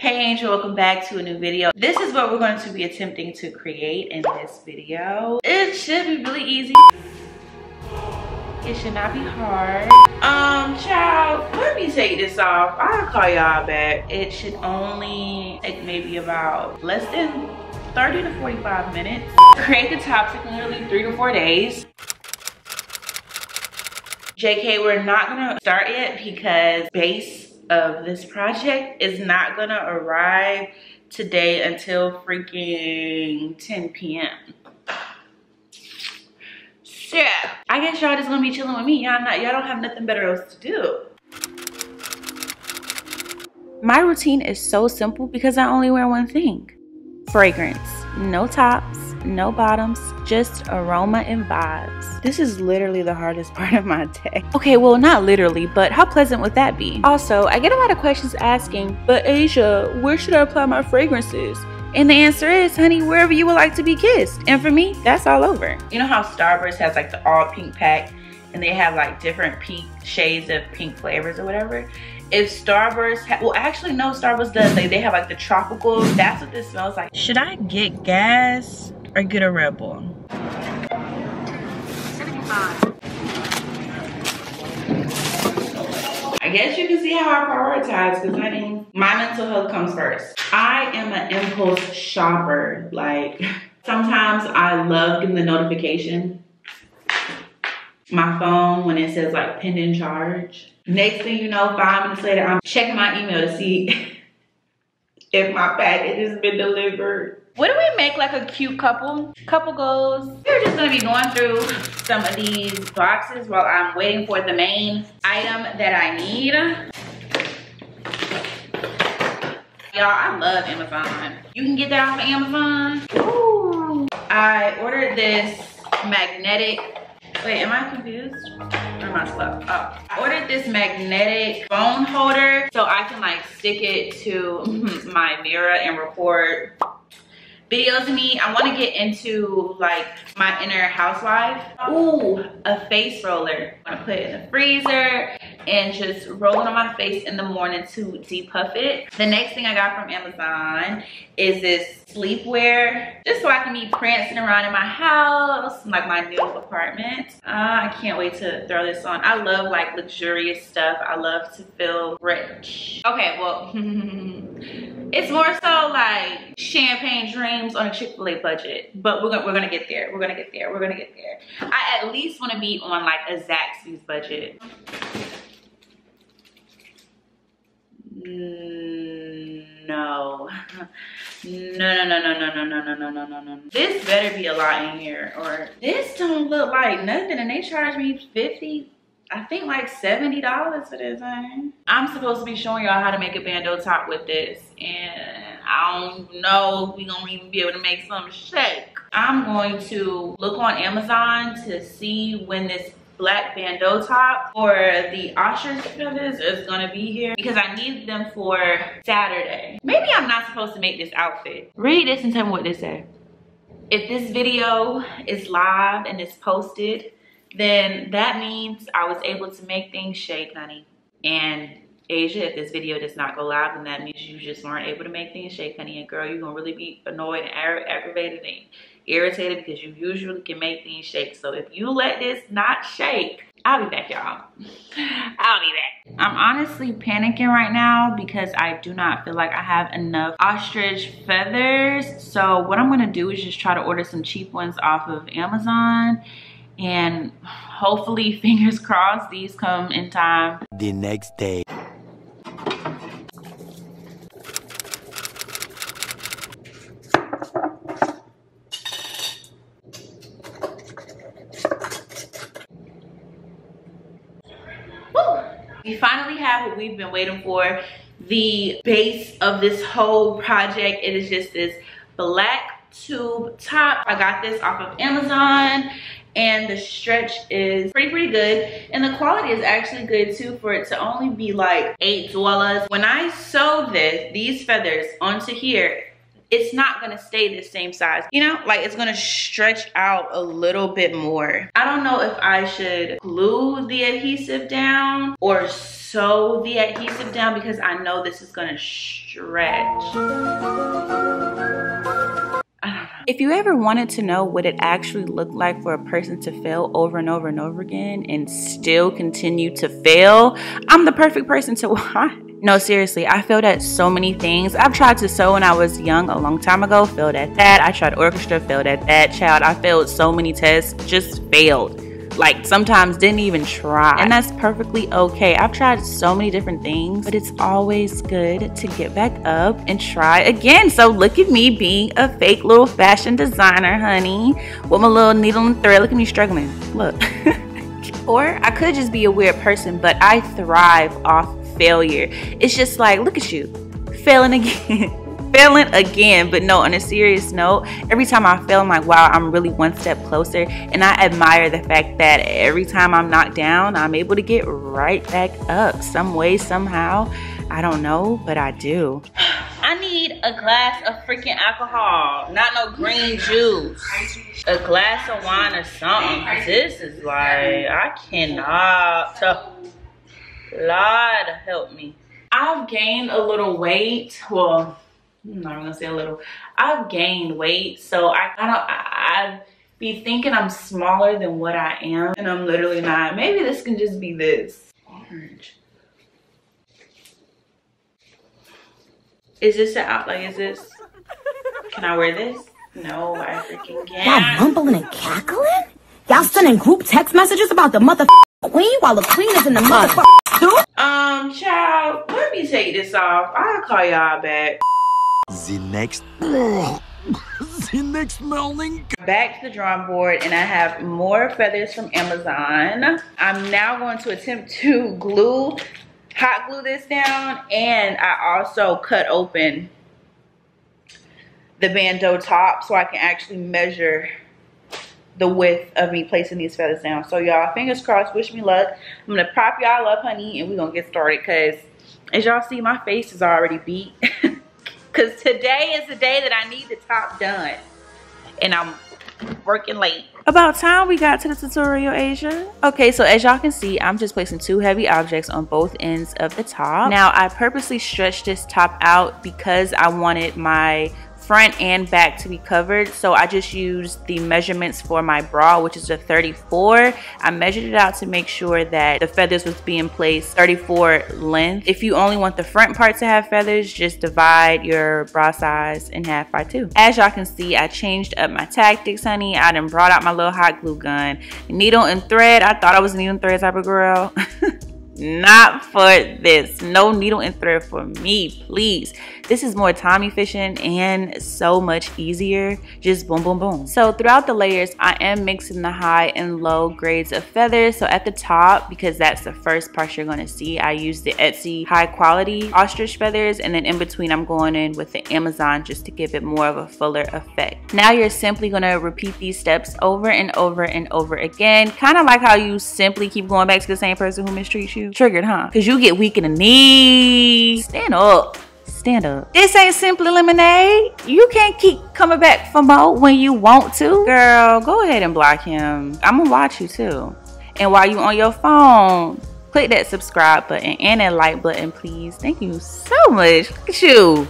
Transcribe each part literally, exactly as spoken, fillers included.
Hey Angel, welcome back to a new video. This is what we're going to be attempting to create in this video. It should be really easy. It should not be hard. Um, child, let me take this off. I'll call y'all back. It should only take maybe about less than thirty to forty-five minutes. Create the top took literally three to four days. J K, we're not gonna start yet because base of this project is not gonna arrive today until freaking ten P M So I guess y'all just gonna be chilling with me. Y'all not y'all don't have nothing better else to do. My routine is so simple because I only wear one thing. Fragrance. No tops, no bottoms, just aroma and vibes. This is literally the hardest part of my day. Okay, well, not literally, but how pleasant would that be? Also, I get a lot of questions asking, but Asia, where should I apply my fragrances? And the answer is, honey, wherever you would like to be kissed. And for me, that's all over. You know how Starburst has like the all pink pack and they have like different pink shades of pink flavors or whatever? If Starburst, ha well actually no, Starburst does, they, they have like the tropicals. That's what this smells like. Should I get gas or get a Red Bull? I guess you can see how I prioritize, because I mean, my mental health comes first. I am an impulse shopper. Like, sometimes I love getting the notification. My phone, when it says like pending charge. Next thing you know, five minutes later, I'm checking my email to see if my package has been delivered. What do we make like a cute couple? Couple goals. We're just gonna be going through some of these boxes while I'm waiting for the main item that I need. Y'all, I love Amazon. You can get that off of Amazon. Ooh. I ordered this magnetic, wait, am I confused? Or am I slow? Oh. I ordered this magnetic phone holder so I can like stick it to my mirror and record videos of me. I want to get into like my inner housewife. Ooh, a face roller. I'm gonna put it in the freezer and just roll it on my face in the morning to depuff it. The next thing I got from Amazon is this sleepwear, just so I can be prancing around in my house, like my new apartment. Uh, I can't wait to throw this on. I love like luxurious stuff. I love to feel rich. Okay, well, it's more so like champagne dreams on a Chick-fil-A budget, but we're gonna we're gonna get there. We're gonna get there. We're gonna get there. I at least want to be on like a Zaxby's budget. No. No, no, no, no, no, no, no, no, no, no, no. This better be a lot in here, or this don't look like nothing, and they charge me fifty, I think like seventy dollars for this thing. I'm supposed to be showing y'all how to make a bandeau top with this, and I don't know if we gonna even be able to make something shake. I'm going to look on Amazon to see when this black bandeau top or the ostrich feathers is gonna be here, because I need them for Saturday. Maybe I'm not supposed to make this outfit. Read this and tell me what this says. If this video is live and it's posted, then that means I was able to make things shake, honey. And Asia, if this video does not go live, then that means you just weren't able to make things shake, honey. And girl, you're gonna really be annoyed and aggravated and irritated, because you usually can make things shake. So if you let this not shake, I'll be back, y'all. I'll be back. I'm honestly panicking right now because I do not feel like I have enough ostrich feathers. So what I'm gonna do is just try to order some cheap ones off of Amazon, and hopefully, fingers crossed, these come in time the next day. We finally have what we've been waiting for. The base of this whole project, it is just this black tube top. I got this off of Amazon, and the stretch is pretty pretty good, and the quality is actually good too, for it to only be like eight dollars. When I sew this these feathers onto here, it's not gonna stay the same size, you know? Like, it's gonna stretch out a little bit more. I don't know if I should glue the adhesive down or sew the adhesive down, because I know this is gonna stretch. If you ever wanted to know what it actually looked like for a person to fail over and over and over again and still continue to fail, I'm the perfect person to watch. No, seriously, I failed at so many things. I've tried to sew when I was young a long time ago, failed at that. I tried orchestra, failed at that. Child, I failed so many tests, just failed. Like, sometimes didn't even try, and that's perfectly okay. I've tried so many different things, but it's always good to get back up and try again. So look at me being a fake little fashion designer, honey, with my little needle and thread. Look at me struggling, look. Or I could just be a weird person, but I thrive off failure. It's just like, look at you, failing again. Failing again. But no, on a serious note, every time I fail, I'm like, wow, I'm really one step closer. And I admire the fact that every time I'm knocked down, I'm able to get right back up some way, somehow. I don't know, but I do. I need a glass of freaking alcohol, not no green juice. A glass of wine or something. This is like, I cannot. So, Lord help me. I've gained a little weight. Well, I'm not gonna say a little. I've gained weight, so I kind of I, I be thinking I'm smaller than what I am, and I'm literally not. Maybe this can just be this orange. Is this the out? Like, is this? Can I wear this? No, I freaking can't. Y'all mumbling and cackling. Y'all sending group text messages about the motherfucking queen while the queen is in the motherfucking suit. Um, child, let me take this off. I'll call y'all back. The next, the next morning. Back to the drawing board, and I have more feathers from Amazon. I'm now going to attempt to glue, hot glue this down, and I also cut open the bandeau top so I can actually measure the width of me placing these feathers down. So y'all, fingers crossed, wish me luck. I'm gonna prop y'all up, honey, and we're gonna get started, because as y'all see, my face is already beat. Because today is the day that I need the top done. And I'm working late. About time we got to the tutorial, Asia. Okay, so as y'all can see, I'm just placing two heavy objects on both ends of the top. Now, I purposely stretched this top out because I wanted my front and back to be covered. So I just used the measurements for my bra, which is a thirty-four. I measured it out to make sure that the feathers was being placed thirty-four length. If you only want the front part to have feathers, just divide your bra size in half by two. As y'all can see, I changed up my tactics, honey. I done brought out my little hot glue gun. Needle and thread, I thought I was a needle and thread type of girl. Not for this. No needle and thread for me, please. This is more time efficient and so much easier. Just boom, boom, boom. So throughout the layers, I am mixing the high and low grades of feathers. So at the top, because that's the first part you're gonna see, I use the Etsy high quality ostrich feathers, and then in between, I'm going in with the Amazon just to give it more of a fuller effect. Now you're simply gonna repeat these steps over and over and over again, kind of like how you simply keep going back to the same person who mistreats you. Triggered, huh? Because you get weak in the knees. Stand up. Stand up. This ain't Simply Lemonade. You can't keep coming back for more when you want to. Girl, go ahead and block him. I'm going to watch you too. And while you're on your phone, click that subscribe button and that like button, please. Thank you so much. Look at you.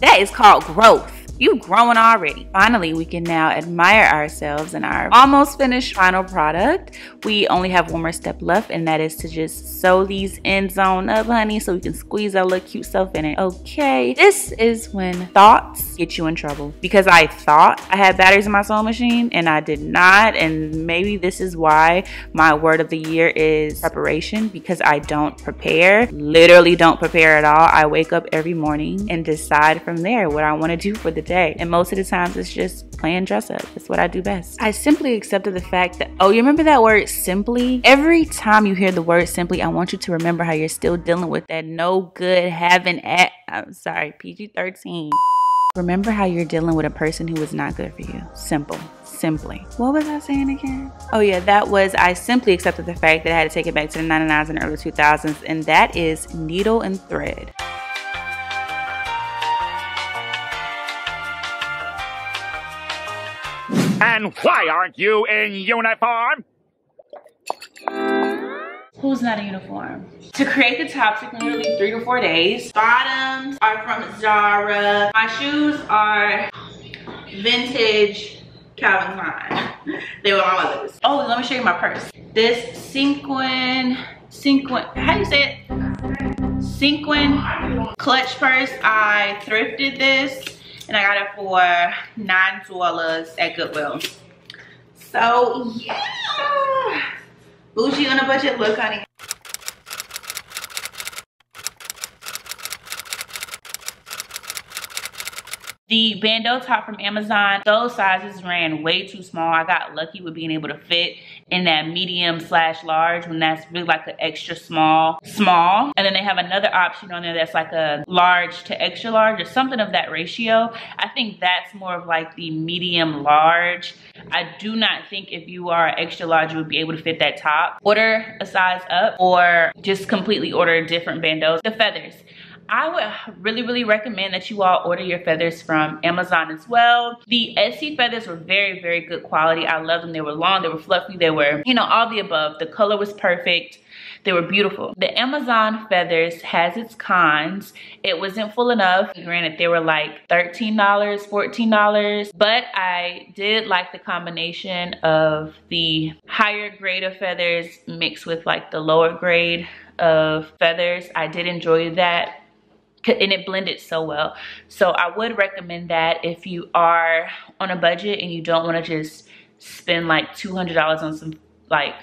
That is called growth. You growing already. Finally, we can now admire ourselves in our almost finished final product. We only have one more step left, and that is to just sew these ends on up, honey, so we can squeeze our little cute self in it. Okay, this is when thoughts get you in trouble, because I thought I had batteries in my sewing machine and I did not. And maybe this is why my word of the year is preparation, because I don't prepare. Literally don't prepare at all. I wake up every morning and decide from there what I want to do for the day, and most of the times it's just playing dress up. It's what I do best. I simply accepted the fact that, oh, you remember that word simply? Every time you hear the word simply, I want you to remember how you're still dealing with that no good having at, I'm sorry, P G thirteen. Remember how you're dealing with a person who is not good for you. Simple. Simply. What was I saying again? Oh yeah, that was, I simply accepted the fact that I had to take it back to the ninety-nines and early two thousands, and that is needle and thread. And why aren't you in uniform? Who's not in uniform? To create the top took me literally three to four days. Bottoms are from Zara. My shoes are vintage Calvin Klein. They were all of those. Oh, let me show you my purse. This sequin, sequin, how do you say it? Sequin clutch purse. I thrifted this and I got it for nine dollars at Goodwill. So yeah. Bougie on a budget look, honey. The bandeau top from Amazon, those sizes ran way too small. I got lucky with being able to fit in that medium slash large when that's really like an extra small, small. And then they have another option on there that's like a large to extra large or something of that ratio. I think that's more of like the medium large. I do not think if you are extra large, you would be able to fit that top. Order a size up or just completely order different bandeaus. The feathers. I would really, really recommend that you all order your feathers from Amazon as well. The Etsy feathers were very, very good quality. I love them. They were long, they were fluffy, they were, you know, all the above. The color was perfect. They were beautiful. The Amazon feathers has its cons. It wasn't full enough. Granted, they were like thirteen dollars, fourteen dollars, but I did like the combination of the higher grade of feathers mixed with like the lower grade of feathers. I did enjoy that. And it blended so well. So I would recommend that if you are on a budget and you don't want to just spend like two hundred dollars on some like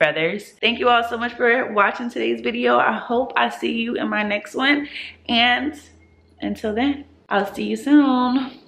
feathers. Thank you all so much for watching today's video. I hope I see you in my next one. And until then, I'll see you soon.